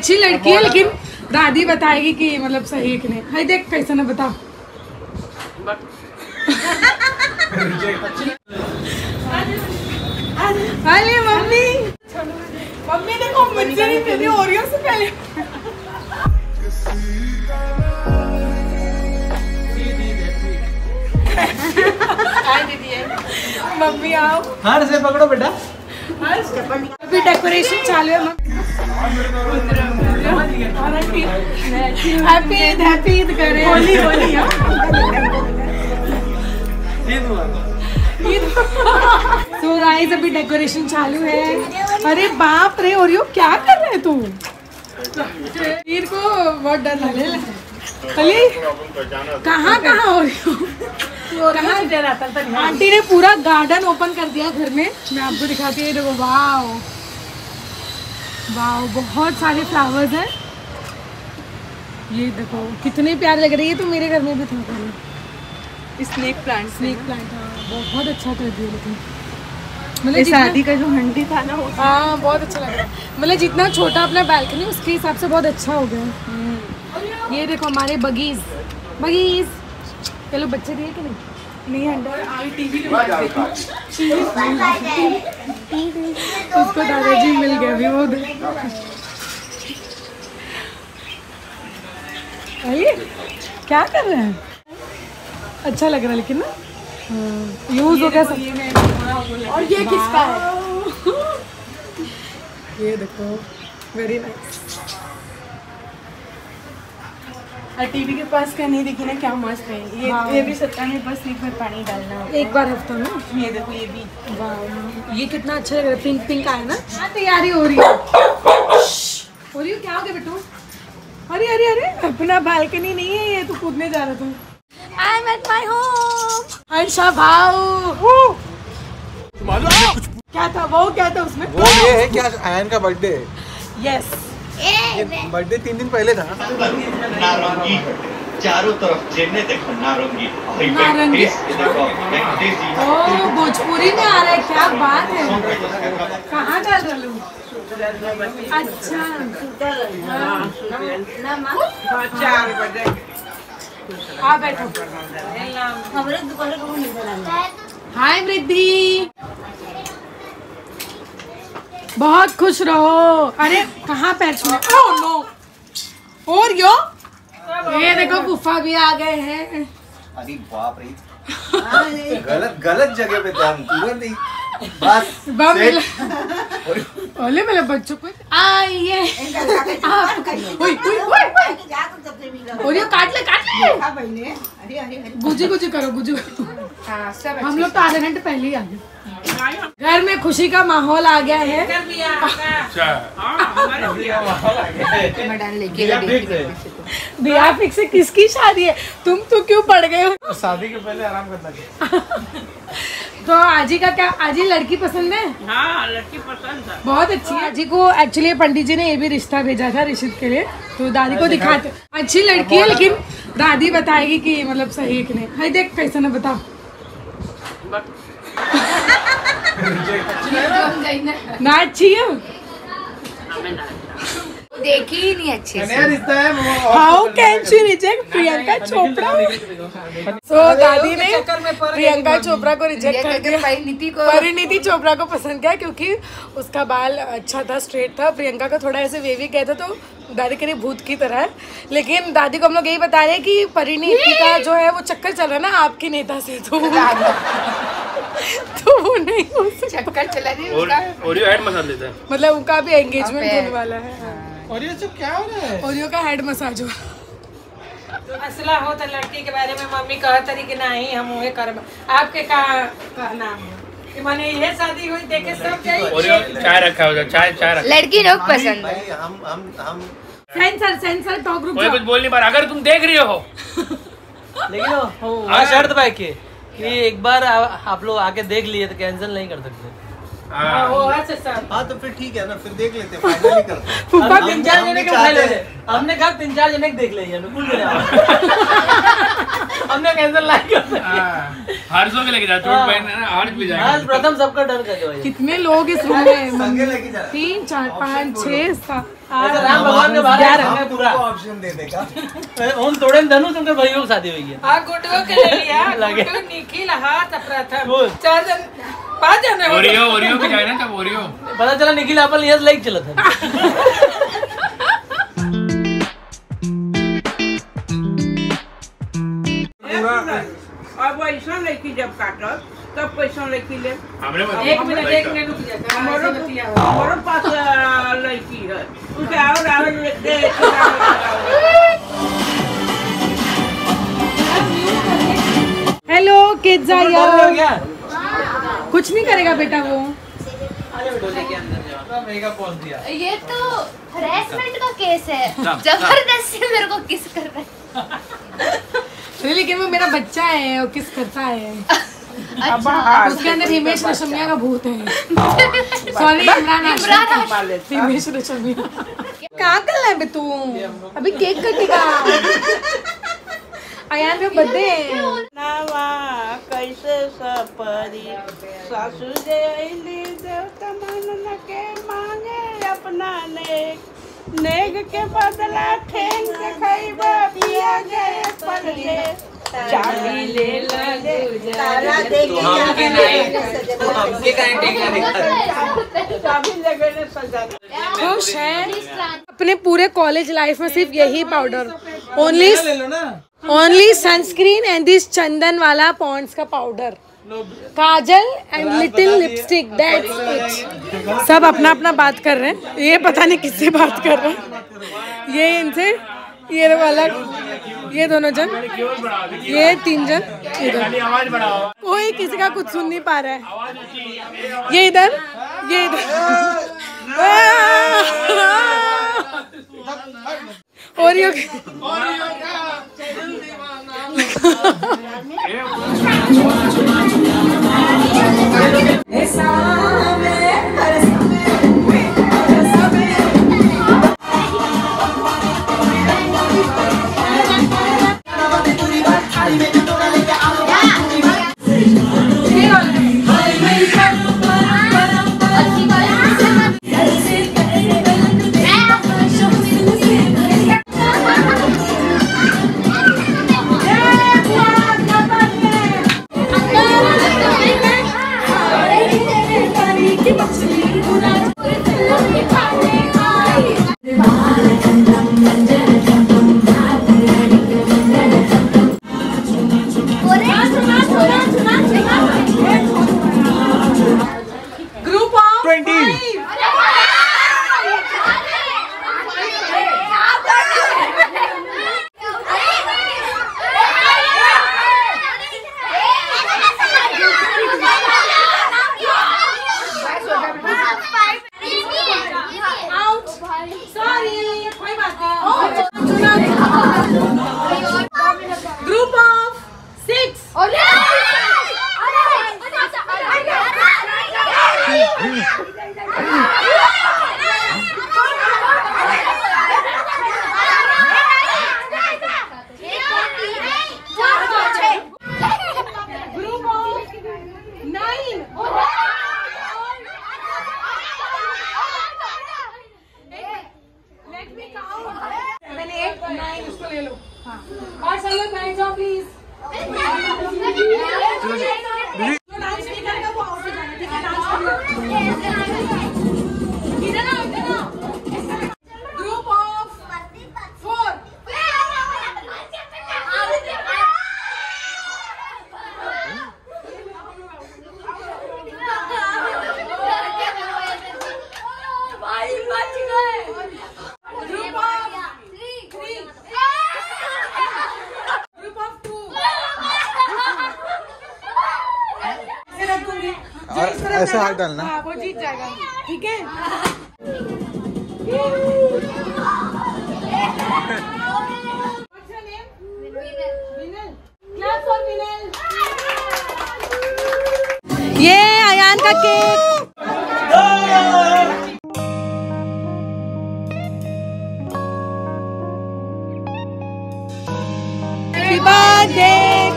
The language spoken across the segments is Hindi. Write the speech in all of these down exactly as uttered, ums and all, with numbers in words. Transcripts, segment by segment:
अच्छी लड़की है, लेकिन दादी बताएगी कि मतलब सही है कि नहीं। हाय देख कैसा ना बताओ। अरे मम्मी मम्मी देखो मुझसे नहीं पहले ओरियो से पहले। मम्मी आओ हाथ से पकड़ो बेटा। अभी डेकोरेशन चालू है। हैप्पी ईद हैप्पी ईद करे होली होली ईद। तो गाइस अभी डेकोरेशन चालू है। अरे बाप रे ओरियो क्या कर रहे तू? ईद को बहुत डर लगे। कहाँ कहाँ ओरियो? आंटी ने पूरा गार्डन ओपन कर दिया घर में। मैं आपको दिखाती हूँ। देखो वाओ वाओ बहुत सारे फ्लावर्स हैं। ये देखो कितने प्यारे लग रहे हैं। ये तो मेरे घर में भी था पहले। स्नेक प्लांट स्नेक प्लांट हाँ बहुत अच्छा कर दिया। लेकिन मतलब शादी का जो हंडी था ना हाँ बहुत अच्छा लग रहा है। मतलब जितना छोटा अपना बालकनी उसके हिसाब से बहुत अच्छा हो गया। ये देखो हमारे बगीज बगीज। चलो बच्चे दिए कि नहीं? नहीं टीवी उसको दादाजी मिल गया अभी वो। अरे क्या कर रहे हैं? अच्छा लग रहा है लेकिन ना यूज हो गया सब। और ये किसका है? ये देखो वेरी नाइस। टीवी के पास का नहीं देखी ना क्या मस्त है ये। हाँ। ये भी सत्ता में बस एक बार पानी डालना एक बार हफ्ता में। ये देखो ये भी वाह ये कितना अच्छा लग रहा है। पिंक पिंक आया ना। हाँ तैयारी हो रही है। हो रही हो क्या हो गया बेटू? अरे अरे अरे अपना बालकनी नहीं है ये तो कूदने जा रहा तुम। I am at my home। Harsha Bhau क्या था वो क्या था उसमें? वो ये है कि आज आयन का बर्थडे है। यस बर्थडे तीन दिन पहले था। नारंगी चारों तरफ जेने देखो नारंगी नारंगी। ओ भोजपुरी में आ रहा है क्या बात है। कहाँ डाल रहा हूँ? अच्छा आ बैठो। हाय वृद्धि बहुत खुश रहो। अरे कहाँ पैर छुआ? Oh no Oreo. ये देखो फूफा भी आ गए हैं। अरे बाप रे गलत गलत जगह पे था नहीं बस ओले मेरे बच्चों को आइए ओरियो काट ले काट ले। गुजू गुजू करो गुजू। हम लोग तो आधे घंटे पहले ही आ गए। घर में खुशी का माहौल आ गया है। दिया फिक्स से किसकी शादी है? तुम तो क्यों पड़ गए हो? शादी के पहले आराम करना चाहिए। तो आजी का क्या? आजी लड़की पसंद है? हाँ लड़की पसंद है बहुत अच्छी है। आजी को एक्चुअली पंडित जी ने ये भी रिश्ता भेजा था रिशिद के लिए। तो दादी को दिखाते अच्छी लड़की है लेकिन दादी बताएगी कि मतलब सही है कि नहीं। हाय देख कैसा ना बताओ। ना अच्छी हो देखी ही नहीं अच्छे से। How can she reject Priyanka Chopra? So दादी ने प्रियंका चोपड़ा को रिजेक्ट कर दिया। परिणीति चोपड़ा को पसंद किया क्योंकि उसका बाल अच्छा था स्ट्रेट था। प्रियंका को थोड़ा ऐसे वेवी कहता तो दादी के लिए भूत की तरह। लेकिन दादी को हम लोग यही बता रहे हैं कि परिणीति का जो है वो चक्कर चल रहा है ना आपके नेता से तो तो वो नहीं हो सकता। चला ओरियो हेड मसाज लेता है मतलब उनका भी एंगेजमेंट होने वाला है। ओरियो से क्या हो रहा है? ओरियो का हेड मसाज हो तो असला हो तो लड़की के बारे में मम्मी कहता रही कि नहीं हम वही कर आपके का कहना कि मैंने ये शादी हुई देखे सब चाहिए। चाय रखा होगा चाय चाय रखा लड़की लोग पसंद है। हम हम हम सेंसर सेंसर टॉक ग्रुप कोई कुछ बोल नहीं पा रहा। अगर तुम देख रहे हो लेकिन शर्त भाई के ये एक बार आ, आप लोग आके देख लिए तो कैंसिल नहीं कर सकते। हाँ वो है सर। हाँ तो फिर ठीक है ना फिर देख लेते हैं फाइनली करते हैं। फुप्पा तीन चार जने के उठा ले हमने कहा तीन चार जने देख लेंगे अनुकूल। हमने कैंसिल लाइक कर हार्सों के लेके जा चोट पहनना ना हार्स भी जाएगा आज प्रथम सबका डर कर दो। कितने लोग इस रूम में तीन चार पाँच छह सात आठ राम भगवान ने बारह रंगे पूरा ऑप्शन दे देगा। उन थोड़े धनु तुमके भाइयों के शादी हुई है। हां गुटो के ले लिया गुटो निखिल हाथ प्रथम चार जन पांच जन ओरियो ओरियो भी जाए ना तब ओरियो पता चला निखिल अपन यस लाइक चला था। अब ऐसा लेके जब काटो तब पैसा लेके ले एक मिनट एक मिनट रुक जाता हमारे पास लड़की है उसे और और दे हेलो किड्स यार कुछ नहीं करेगा बेटा वो के अंदर दिया। ये तो हरासमेंट का केस है जबरदस्ती मेरे को किस कर रहा है। लेकिन वो मेरा बच्चा है और किस करता है। अच्छा। उसके अंदर हिमेश रेशमिया का भूत है। सॉरी इमरान हाशमी हिमेश रेशमिया क्या कर रहा है तू अभी केक कटेगा अयान में बर्थडे है। नावा कैसे सपरी सासू जयली देवता मानना के मांगे अपना नेक नेग के बदला ठेंग के खइबा पिया गए पल्ले चाबी ले लगे तारा देखिए हमके नहीं तो हमके काहे टेंगा दिखता चाबी लगे ने सजा खुश है। अपने पूरे कॉलेज लाइफ में सिर्फ यही powder only only sunscreen and this चंदन वाला पॉन्ड्स का powder Kajal and little lipstick that's it. सब अपना अपना बात कर रहे हैं ये पता नहीं किससे बात कर रहे हैं ये इनसे ये अलग ये दोनों जन ये तीन जन इधर कोई किसी का कुछ सुन नहीं पा रहा है ये इधर ये इधर ओरियो ऐसे हाथ डालना वो जीत जाएगा ठीक है। ये अयान का केक बर्थडे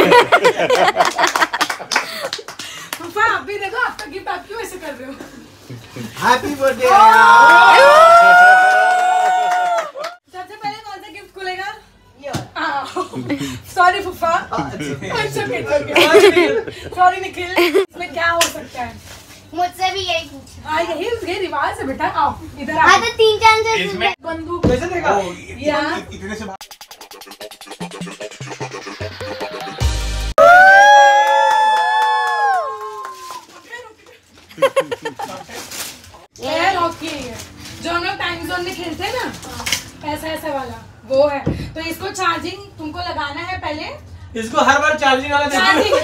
फूफा आप भी देखो, आपका गिफ्ट आप क्यों ऐसे कर रहे हो? Happy birthday. सबसे पहले कौन सा गिफ्ट खुलेगा? सॉरी फूफा, सॉरी निखिल। इसमें क्या हो सकता है? मुझसे भी यही पूछा। यही ये रिवाज है बेटा। आओ इधर आओ, तीन चांसेस में बंदूक कैसे देगा यार? इतने से एयर हॉकी है जो हम लोग टाइम जोन में खेलते हैं ना, ऐसा ऐसा वाला वो है। तो इसको चार्जिंग तुमको लगाना है पहले। इसको हर बार चार्जिंग वाला चार्जिंग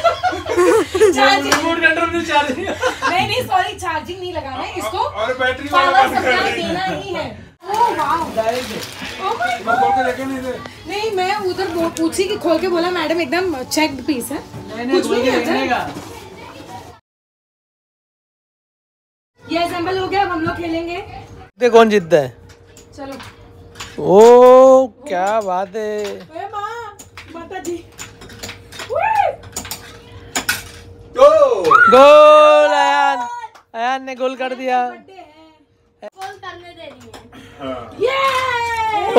चार्जिंग रिमोट कंट्रोल में चार्जिंग नहीं नहीं सॉरी, चार्जिंग नहीं लगाना है इसको, और बैटरी पावर सप्लाई देना ही है। Oh wow oh my God. नहीं मैं उधर पूछी कि खोल के, बोला मैडम एकदम चेक्ड पीस है, कुछ भी नहीं है। ये एग्जाम्पल हो गया, अब हम लोग खेलेंगे दे कौन जीतता है। चलो ओ क्या बात है। अरे माँ माता जी गोल। अयान अयान ने गोल कर दिया। गोल करने दे रही है,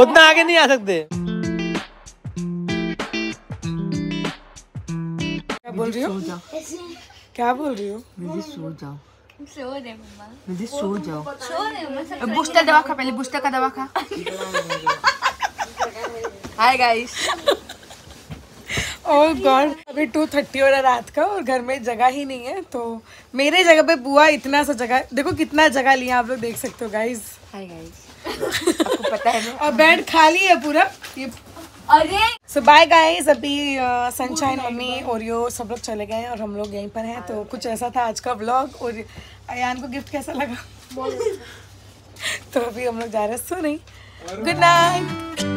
उतना आगे नहीं आ सकते। क्या बोल रही हो? क्या बोल रही हो? मुझे सो जाओ। सो दे मम्मा, सो जाओ। बूस्टर दवा खा पहले, बूस्टर का दवा खा। हाय गाइस, ओह गॉड अभी टू थर्टी हो रहा रात का और घर में जगह ही नहीं है, तो मेरे जगह पे बुआ इतना सा जगह, देखो कितना जगह लिया, आप लोग देख सकते हो गाइस। हाय गाइस, आपको पता है ना, और बेड खाली है पूरा ये। अरे सो बाय गाइस, अभी सनशाइन मम्मी ओरियो सब लोग चले गए हैं और हम लोग यहीं पर हैं। तो कुछ ऐसा था आज का व्लॉग। और अयान को गिफ्ट कैसा लगा? तो अभी हम लोग जा रहे हैं सोने। Good night.